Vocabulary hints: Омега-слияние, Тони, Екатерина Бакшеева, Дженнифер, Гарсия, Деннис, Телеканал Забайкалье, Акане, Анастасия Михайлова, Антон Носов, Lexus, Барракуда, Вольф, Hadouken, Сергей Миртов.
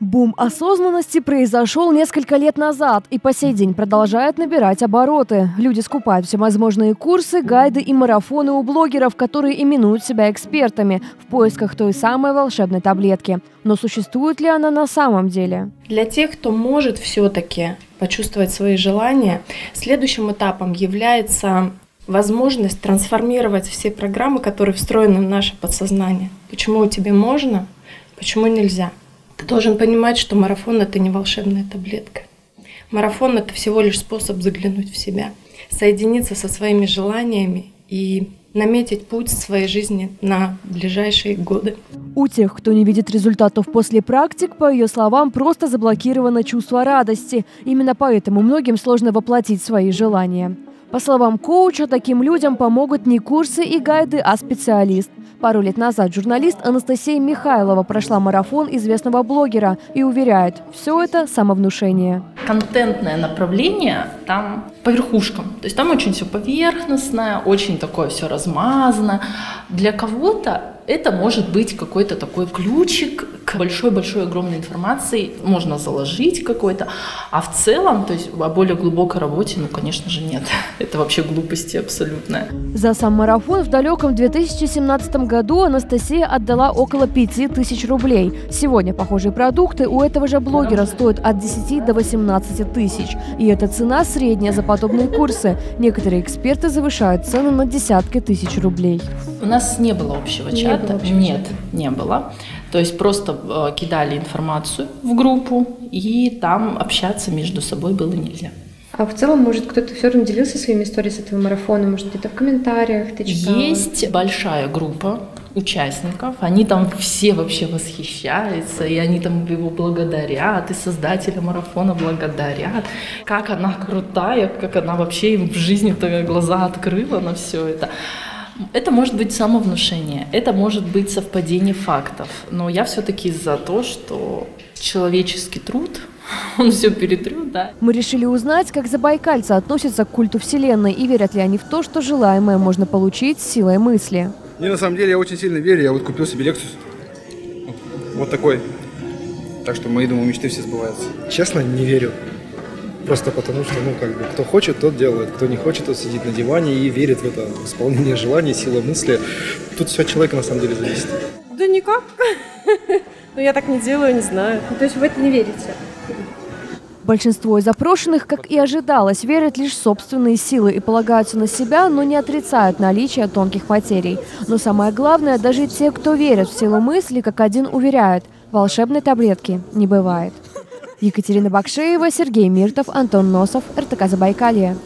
Бум осознанности произошел несколько лет назад и по сей день продолжает набирать обороты. Люди скупают всевозможные курсы, гайды и марафоны у блогеров, которые именуют себя экспертами в поисках той самой волшебной таблетки. Но существует ли она на самом деле? Для тех, кто может все-таки почувствовать свои желания, следующим этапом является возможность трансформировать все программы, которые встроены в наше подсознание. Почему тебе можно, почему нельзя? Ты должен понимать, что марафон – это не волшебная таблетка. Марафон – это всего лишь способ заглянуть в себя, соединиться со своими желаниями и наметить путь своей жизни на ближайшие годы. У тех, кто не видит результатов после практик, по ее словам, просто заблокировано чувство радости. Именно поэтому многим сложно воплотить свои желания. По словам коуча, таким людям помогут не курсы и гайды, а специалист. Пару лет назад журналист Анастасия Михайлова прошла марафон известного блогера и уверяет, все это самовнушение. Контентное направление там по верхушкам. То есть там очень все поверхностное, очень такое все размазано. Для кого-то это может быть какой-то такой ключик к большой-большой огромной информации, можно заложить какой-то, а в целом, то есть о более глубокой работе, ну, конечно же, нет. Это вообще глупости абсолютно. За сам марафон в далеком 2017 году Анастасия отдала около 5000 рублей. Сегодня похожие продукты у этого же блогера стоят от 10 до 18 тысяч. И эта цена средняя за подобные курсы. Некоторые эксперты завышают цену на десятки тысяч рублей. У нас не было общего чата. Нет, не было. То есть просто кидали информацию в группу, и там общаться между собой было нельзя. А в целом, может, кто-то все равно делился своими историями с этого марафона, может, где-то в комментариях ты читала? Есть большая группа участников, они там все вообще восхищаются, и они там его благодарят, и создателя марафона благодарят. Как она крутая, как она вообще им в жизни-то глаза открыла на все это. Это может быть самовнушение, это может быть совпадение фактов, но я все-таки за то, что человеческий труд, он все перетрет, да. Мы решили узнать, как забайкальцы относятся к культу Вселенной и верят ли они в то, что желаемое можно получить силой мысли. Не, на самом деле я очень сильно верю, я вот купил себе Lexus, вот такой, так что мои, думаю, мечты все сбываются. Честно, не верю. Просто потому что, ну, как бы, кто хочет, тот делает, кто не хочет, тот сидит на диване и верит в это исполнение желаний, сила мысли. Тут все от человека, на самом деле, зависит. Да никак. Ну, я так не делаю, не знаю. То есть вы в это не верите? Большинство из опрошенных, как и ожидалось, верят лишь в собственные силы и полагаются на себя, но не отрицают наличие тонких материй. Но самое главное, даже те, кто верят в силу мысли, как один уверяют, волшебной таблетки не бывает. Екатерина Бакшеева, Сергей Миртов, Антон Носов, РТК Забайкалье.